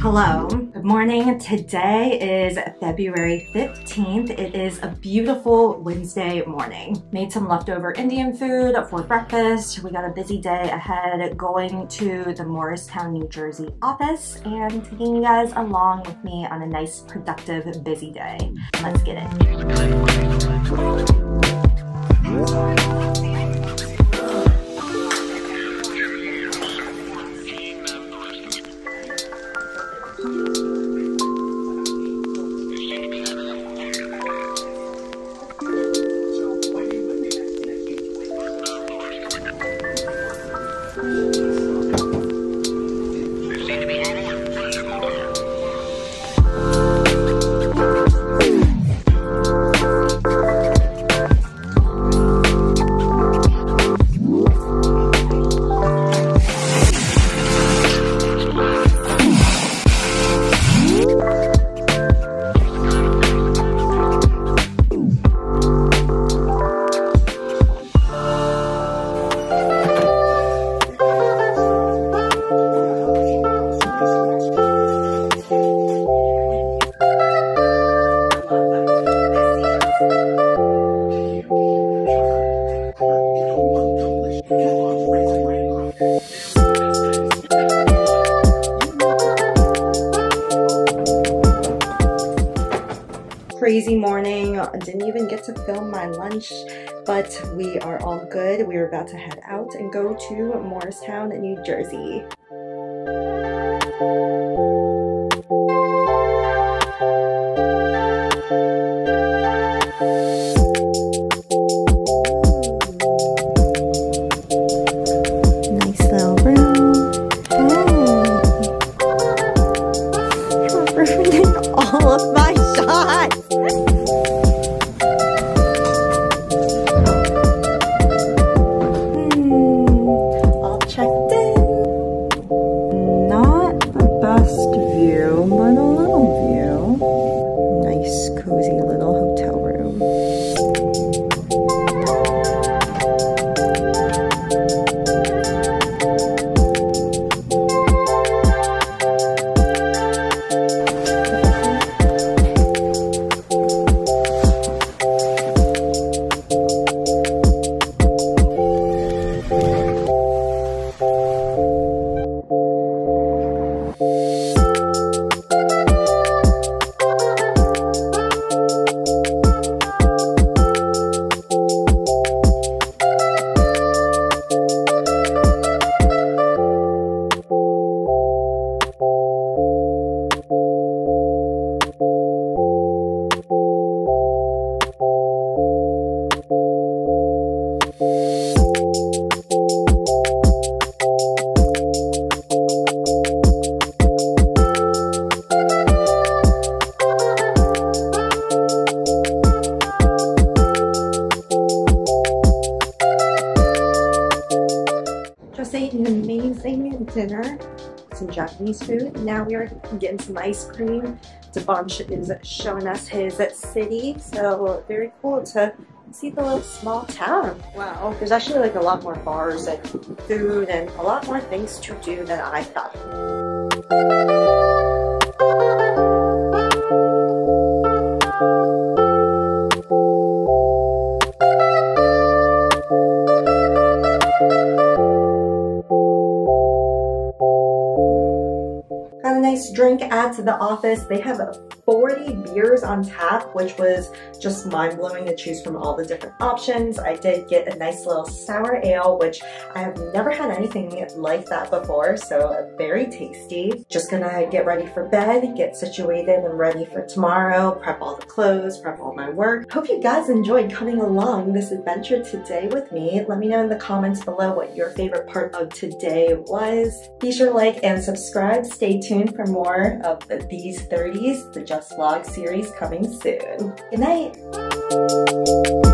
Hello, good morning. Today is February 15th. It is a beautiful Wednesday morning. Made some leftover Indian food for breakfast. We got a busy day ahead going to the Morristown, New Jersey office and taking you guys along with me on a nice, productive, busy day. Let's get it. Crazy morning. I didn't even get to film my lunch, but we are all good. We are about to head out and go to Morristown, New Jersey. Dinner, some Japanese food. Now we are getting some ice cream. Devansh is showing us his city, so very cool to Seattle is a small town. Wow. There's actually like a lot more bars and food and a lot more things to do than I thought. Got a nice drink at the office. They have a 40 beers on tap, which was just mind-blowing to choose from all the different options. I did get a nice little sour ale, which I have never had anything like that before, so very tasty. Just gonna get ready for bed, get situated and ready for tomorrow, prep all the clothes, prep all my work. Hope you guys enjoyed coming along this adventure today with me. Let me know in the comments below what your favorite part of today was. Be sure to like and subscribe. Stay tuned for more of These 30s, the Just Vlog series coming soon. Good night!